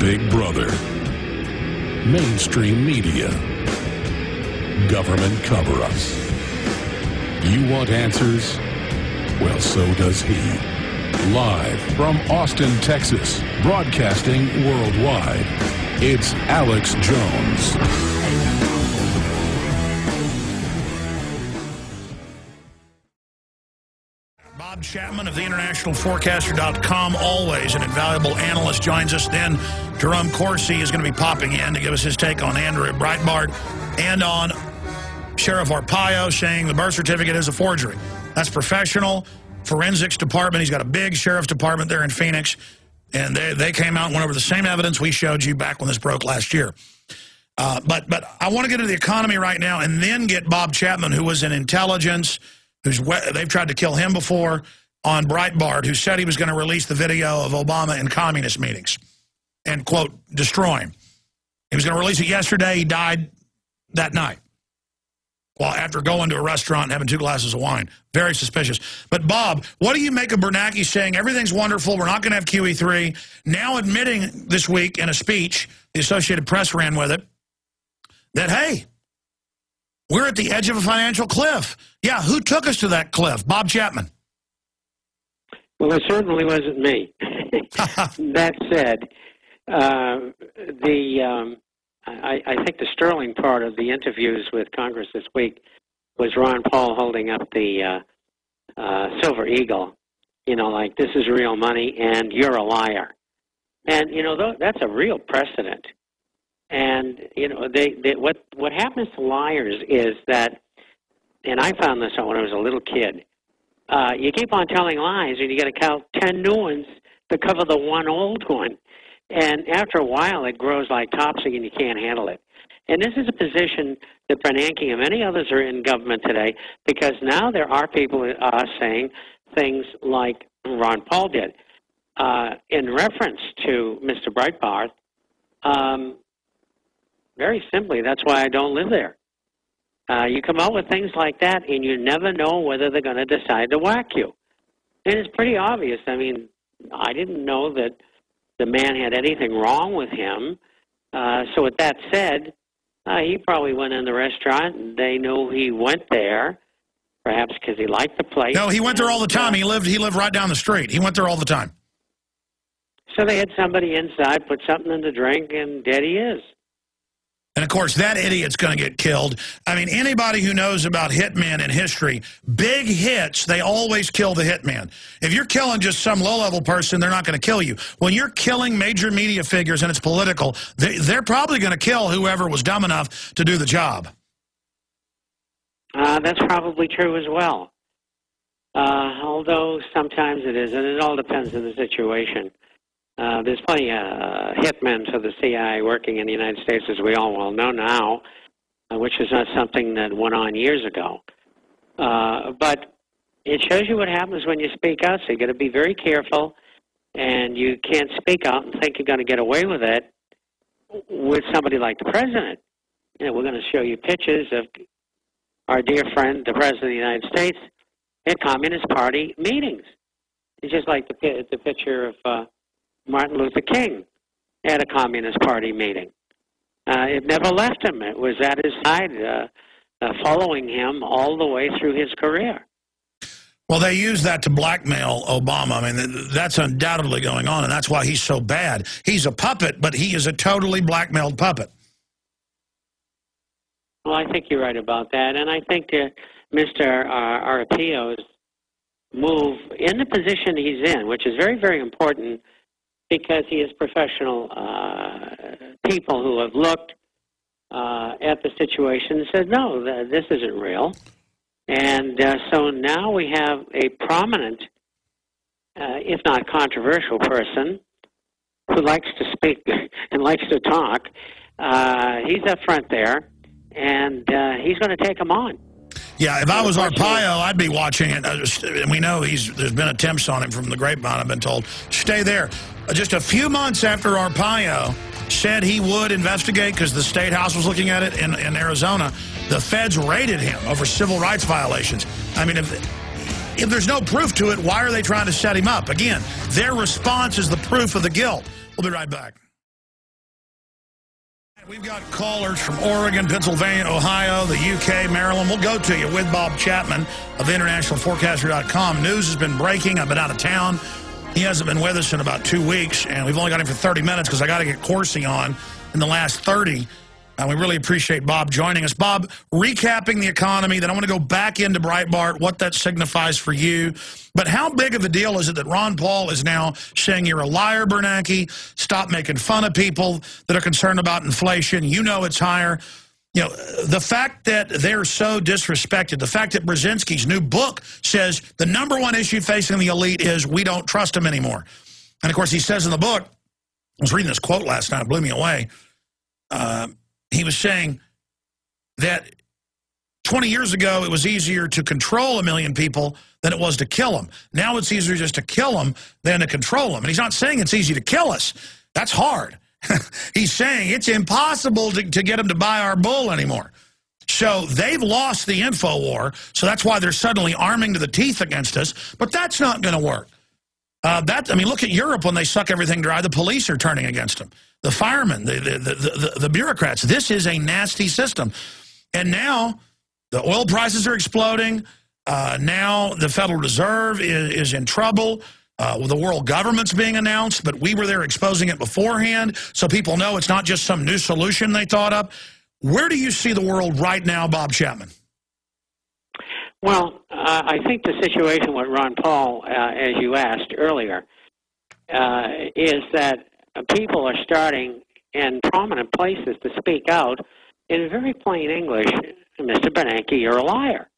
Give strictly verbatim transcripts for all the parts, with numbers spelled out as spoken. Big Brother, mainstream media, government cover-ups. You want answers? Well, so does he. Live from Austin, Texas, broadcasting worldwide, it's Alex Jones. Bob Chapman of the International Forecaster dot com, always an invaluable analyst, joins us. Then Jerome Corsi is going to be popping in to give us his take on Andrew Breitbart and on Sheriff Arpaio saying the birth certificate is a forgery. That's professional. Forensics department. He's got a big sheriff's department there in Phoenix. And they, they came out and went over the same evidence we showed you back when this broke last year. Uh, but, but I want to get to the economy right now and then get Bob Chapman, who was in intelligence, who's they've tried to kill him before, on Breitbart, who said he was going to release the video of Obama in communist meetings and, quote, destroy him. He was going to release it yesterday. He died that night, well, after going to a restaurant and having two glasses of wine. Very suspicious. But, Bob, what do you make of Bernanke saying everything's wonderful, we're not going to have Q E three, now admitting this week in a speech, the Associated Press ran with it, that, hey, we're at the edge of a financial cliff. Yeah, who took us to that cliff? Bob Chapman. Well, it certainly wasn't me. That said, uh, the um, I, I think the sterling part of the interviews with Congress this week was Ron Paul holding up the uh, uh, Silver Eagle, you know, like this is real money and you're a liar. And, you know, th that's a real precedent. And, you know, they, they, what, what happens to liars is that, and I found this out when I was a little kid, uh, you keep on telling lies and you got to count ten new ones to cover the one old one. And after a while, it grows like topsy and you can't handle it. And this is a position that Bernanke and many others are in government today, because now there are people that are saying things like Ron Paul did. Uh, in reference to Mister Breitbart, um, very simply, that's why I don't live there. Uh, you come out with things like that, and you never know whether they're going to decide to whack you. And it's pretty obvious. I mean, I didn't know that the man had anything wrong with him. Uh, so with that said, uh, he probably went in the restaurant, and they knew he went there, perhaps because he liked the place. No, he went there all the time. He lived, he lived right down the street. He went there all the time. So they had somebody inside, put something in the drink, and dead he is. And, of course, that idiot's going to get killed. I mean, anybody who knows about hitmen in history, big hits, they always kill the hitman. If you're killing just some low-level person, they're not going to kill you. When you're killing major media figures and it's political, they, they're probably going to kill whoever was dumb enough to do the job. Uh, that's probably true as well, uh, although sometimes it isn't. It all depends on the situation. Uh, there's plenty of uh, hitmen for the C I A working in the United States, as we all well know now, uh, which is not something that went on years ago. Uh, but it shows you what happens when you speak out, so you've got to be very careful, and you can't speak out and think you're going to get away with it with somebody like the president. You know, we're going to show you pictures of our dear friend, the president of the United States, at Communist Party meetings. It's just like the, the picture of... Uh, Martin Luther King at a Communist Party meeting. Uh, it never left him. It was at his side, uh, uh, following him all the way through his career. Well, they used that to blackmail Obama. I mean, that's undoubtedly going on, and that's why he's so bad. He's a puppet, but he is a totally blackmailed puppet. Well, I think you're right about that, and I think uh, Mister Arpaio's move in the position he's in, which is very, very important, because he is professional uh, people who have looked uh, at the situation and said, no, th this isn't real. And uh, so now we have a prominent, uh, if not controversial person, who likes to speak and likes to talk. Uh, he's up front there, and uh, he's going to take him on. Yeah, if I was Arpaio, I'd be watching it. And we know he's, there's been attempts on him from the grapevine, I've been told. Stay there. Just a few months after Arpaio said he would investigate because the State House was looking at it in, in Arizona, the feds raided him over civil rights violations. I mean, if, if there's no proof to it, why are they trying to set him up? Again, their response is the proof of the guilt. We'll be right back. We've got callers from Oregon, Pennsylvania, Ohio, the U K, Maryland. We'll go to you with Bob Chapman of International Forecaster dot com. News has been breaking. I've been out of town. He hasn't been with us in about two weeks, and we've only got him for thirty minutes because I got to get Corsi on in the last thirty. And we really appreciate Bob joining us. Bob, recapping the economy, then I want to go back into Breitbart, what that signifies for you. But how big of a deal is it that Ron Paul is now saying you're a liar, Bernanke, stop making fun of people that are concerned about inflation, you know it's higher. You know, the fact that they're so disrespected, the fact that Brzezinski's new book says the number one issue facing the elite is we don't trust them anymore. And, of course, he says in the book, I was reading this quote last night, it blew me away, uh, he was saying that twenty years ago it was easier to control a million people than it was to kill them. Now it's easier just to kill them than to control them. And he's not saying it's easy to kill us. That's hard. He's saying it's impossible to, to get them to buy our bull anymore. So they've lost the info war, so that's why they're suddenly arming to the teeth against us. But that's not going to work. Uh, that, I mean, look at Europe when they suck everything dry. The police are turning against them. The firemen, the, the, the, the, the bureaucrats. This is a nasty system. And now the oil prices are exploding. Uh, now the Federal Reserve is, is in trouble. Uh, well, the world government's being announced, but we were there exposing it beforehand, so people know it's not just some new solution they thought up. Where do you see the world right now, Bob Chapman? Well, uh, I think the situation with Ron Paul, uh, as you asked earlier, uh, is that people are starting in prominent places to speak out in very plain English, Mister Bernanke, you're a liar.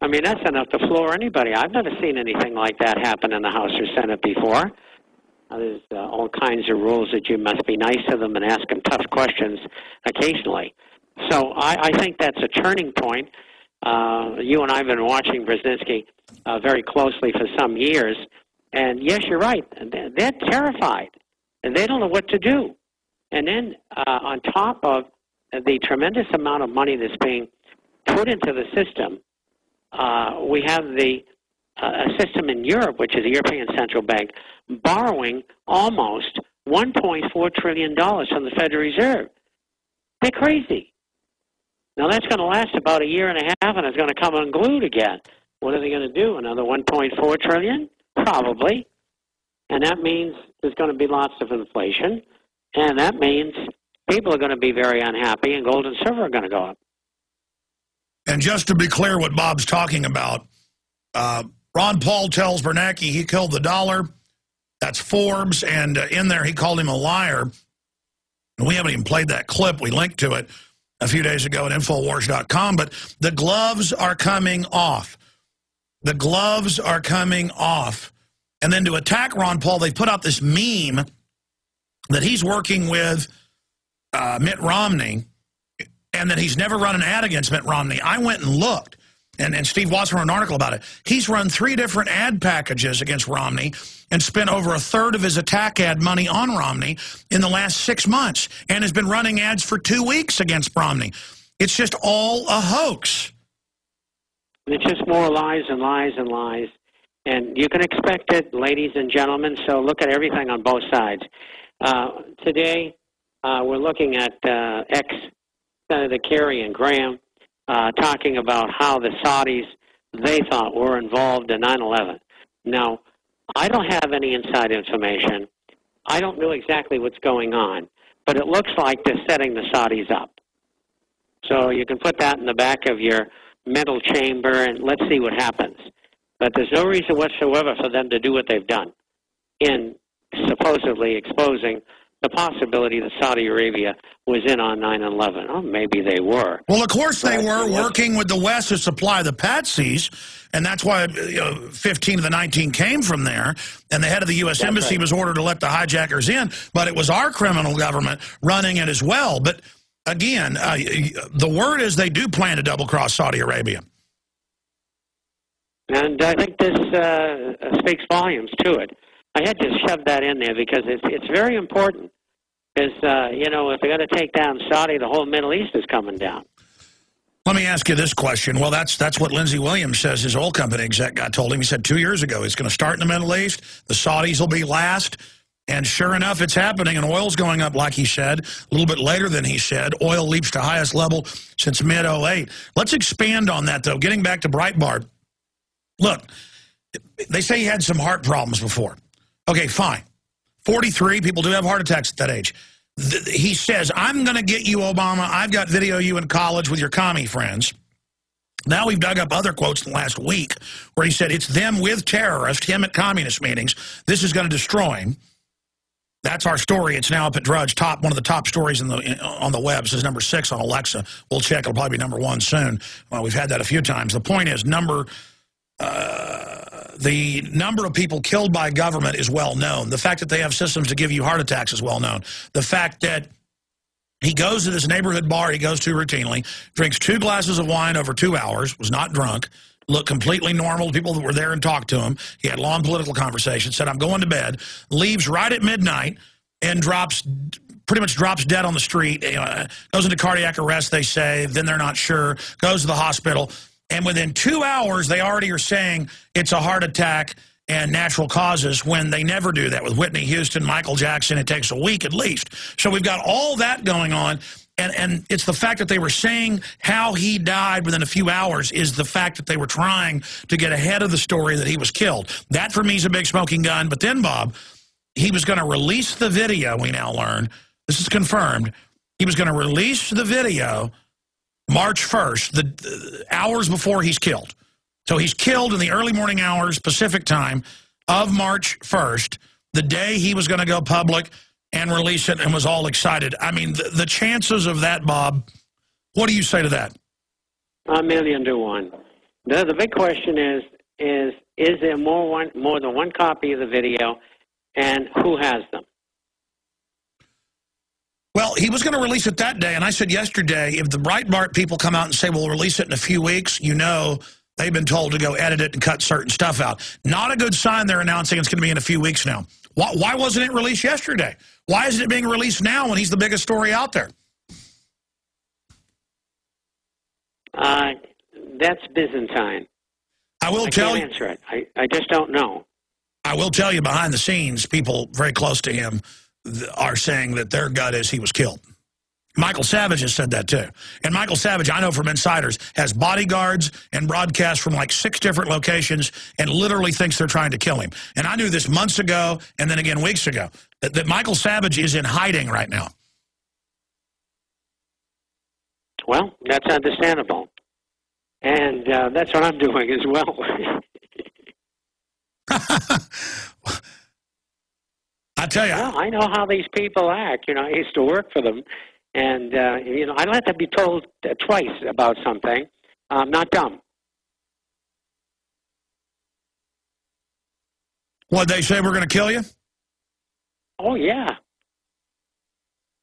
I mean, that's enough to floor anybody. I've never seen anything like that happen in the House or Senate before. Uh, there's uh, all kinds of rules that you must be nice to them and ask them tough questions occasionally. So I, I think that's a turning point. Uh, you and I have been watching Brzezinski uh, very closely for some years. And yes, you're right. They're, they're terrified. And they don't know what to do. And then uh, on top of the tremendous amount of money that's being put into the system, Uh, we have the uh, system in Europe, which is the European Central Bank, borrowing almost one point four trillion dollars from the Federal Reserve. They're crazy. Now, that's going to last about a year and a half, and it's going to come unglued again. What are they going to do, another one point four trillion dollars? Probably. And that means there's going to be lots of inflation, and that means people are going to be very unhappy, and gold and silver are going to go up. And just to be clear what Bob's talking about, uh, Ron Paul tells Bernanke he killed the dollar. That's Forbes, and uh, in there he called him a liar. And we haven't even played that clip. We linked to it a few days ago at infowars dot com. But the gloves are coming off. The gloves are coming off. And then to attack Ron Paul, they've put out this meme that he's working with uh, Mitt Romney, and that he's never run an ad against Mitt Romney. I went and looked, and, and Steve Watson wrote an article about it. He's run three different ad packages against Romney and spent over a third of his attack ad money on Romney in the last six months and has been running ads for two weeks against Romney. It's just all a hoax. It's just more lies and lies and lies, and you can expect it, ladies and gentlemen, so look at everything on both sides. Uh, today, uh, we're looking at uh, X. Senator Kerry and Graham uh, talking about how the Saudis, they thought, were involved in nine eleven. Now, I don't have any inside information. I don't know exactly what's going on, but it looks like they're setting the Saudis up. So you can put that in the back of your mental chamber and let's see what happens. But there's no reason whatsoever for them to do what they've done in supposedly exposing the possibility that Saudi Arabia was in on nine eleven. Oh, maybe they were. Well, of course they were, working with the West to supply the patsies, and that's why you know, fifteen of the nineteen came from there, and the head of the U S Embassy was ordered to let the hijackers in, but it was our criminal government running it as well. But, again, uh, the word is they do plan to double-cross Saudi Arabia. And I think this uh, speaks volumes to it. I had to shove that in there because it's, it's very important. Because, uh, you know, if they're going to take down Saudi, the whole Middle East is coming down. Let me ask you this question. Well, that's that's what Lindsay Williams says. His oil company exec guy told him. He said two years ago, it's going to start in the Middle East. The Saudis will be last. And sure enough, it's happening, and oil's going up like he said, a little bit later than he said. Oil leaps to highest level since mid oh eight. Let's expand on that, though. Getting back to Breitbart, look, they say he had some heart problems before. Okay, fine. forty-three, people do have heart attacks at that age. He says, I'm going to get you, Obama. I've got video you in college with your commie friends. Now we've dug up other quotes in the last week where he said, it's them with terrorists, him at communist meetings. This is going to destroy him. That's our story. It's now up at Drudge, top, one of the top stories in the, in, on the web. This is number six on Alexa. We'll check. It'll probably be number one soon. Well, we've had that a few times. The point is, number... Uh, The number of people killed by government is well known. The fact that they have systems to give you heart attacks is well known. The fact that he goes to this neighborhood bar he goes to routinely, drinks two glasses of wine over two hours, was not drunk, looked completely normal. People that were there and talked to him. He had long political conversations, said, I'm going to bed, leaves right at midnight and drops, pretty much drops dead on the street, uh, goes into cardiac arrest, they say, then they're not sure, goes to the hospital. And within two hours, they already are saying it's a heart attack and natural causes when they never do that. With Whitney Houston, Michael Jackson, it takes a week at least. So we've got all that going on. And, and it's the fact that they were saying how he died within a few hours is the fact that they were trying to get ahead of the story that he was killed. That, for me, is a big smoking gun. But then, Bob, he was going to release the video, we now learn. This is confirmed. He was going to release the video March first, the uh, hours before he's killed. So he's killed in the early morning hours, Pacific time, of March first, the day he was going to go public and release it and was all excited. I mean, the, the chances of that, Bob, what do you say to that? A million to one. The, the big question is, is, is there more, one, more than one copy of the video, and who has them? Well, he was going to release it that day, and I said yesterday, if the Breitbart people come out and say, we'll release it in a few weeks, you know they've been told to go edit it and cut certain stuff out. Not a good sign they're announcing it's going to be in a few weeks now. Why, why wasn't it released yesterday? Why isn't it being released now when he's the biggest story out there? Uh, that's Byzantine. I will I tell you. I can't answer it. I, I just don't know. I will tell you behind the scenes, people very close to him are saying that their gut is he was killed. Michael Savage has said that too. And Michael Savage, I know from insiders, has bodyguards and broadcasts from like six different locations and literally thinks they're trying to kill him. And I knew this months ago and then again weeks ago that, that Michael Savage is in hiding right now. Well, that's understandable. And uh, that's what I'm doing as well. I tell you, well, I know how these people act. You know, I used to work for them, and uh, you know, I don't have to be told twice about something. I'm not dumb. What they say, we're going to kill you? Oh yeah,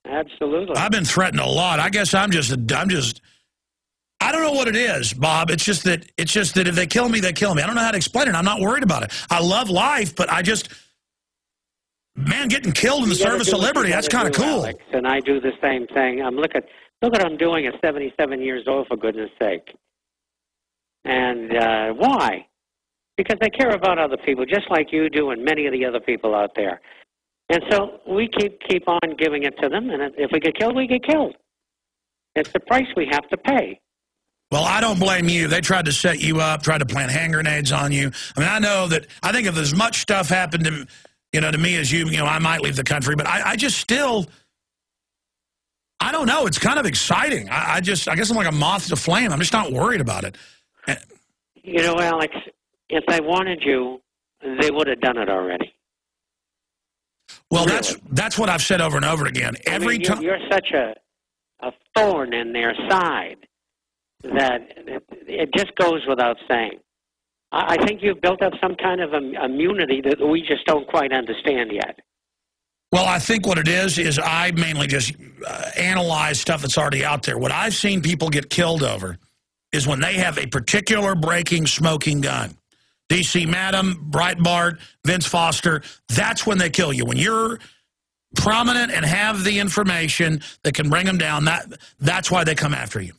absolutely. I've been threatened a lot. I guess I'm just, I'm just, I don't know what it is, Bob. It's just that, it's just that if they kill me, they kill me. I don't know how to explain it. I'm not worried about it. I love life, but I just. Man, getting killed in the service of liberty, that's kind of cool. Alex, and I do the same thing. I'm look at look what I'm doing at seventy-seven years old, for goodness sake. And uh, why? Because I care about other people, just like you do and many of the other people out there. And so we keep, keep on giving it to them, and if we get killed, we get killed. It's the price we have to pay. Well, I don't blame you. They tried to set you up, tried to plant hand grenades on you. I mean, I know that, I think if as much stuff happened to You know, to me as you, you know, I might leave the country, but I, I just still, I don't know. It's kind of exciting. I, I just, I guess I'm like a moth to flame. I'm just not worried about it. You know, Alex, if they wanted you, they would have done it already. Well, really? that's that's what I've said over and over again. Every I mean, time you're such a a thorn in their side that it, it just goes without saying. I think you've built up some kind of immunity that we just don't quite understand yet. Well, I think what it is is I mainly just uh, analyze stuff that's already out there. What I've seen people get killed over is when they have a particular breaking smoking gun. D C Madam, Breitbart, Vince Foster, that's when they kill you. When you're prominent and have the information that can bring them down, that, that's why they come after you.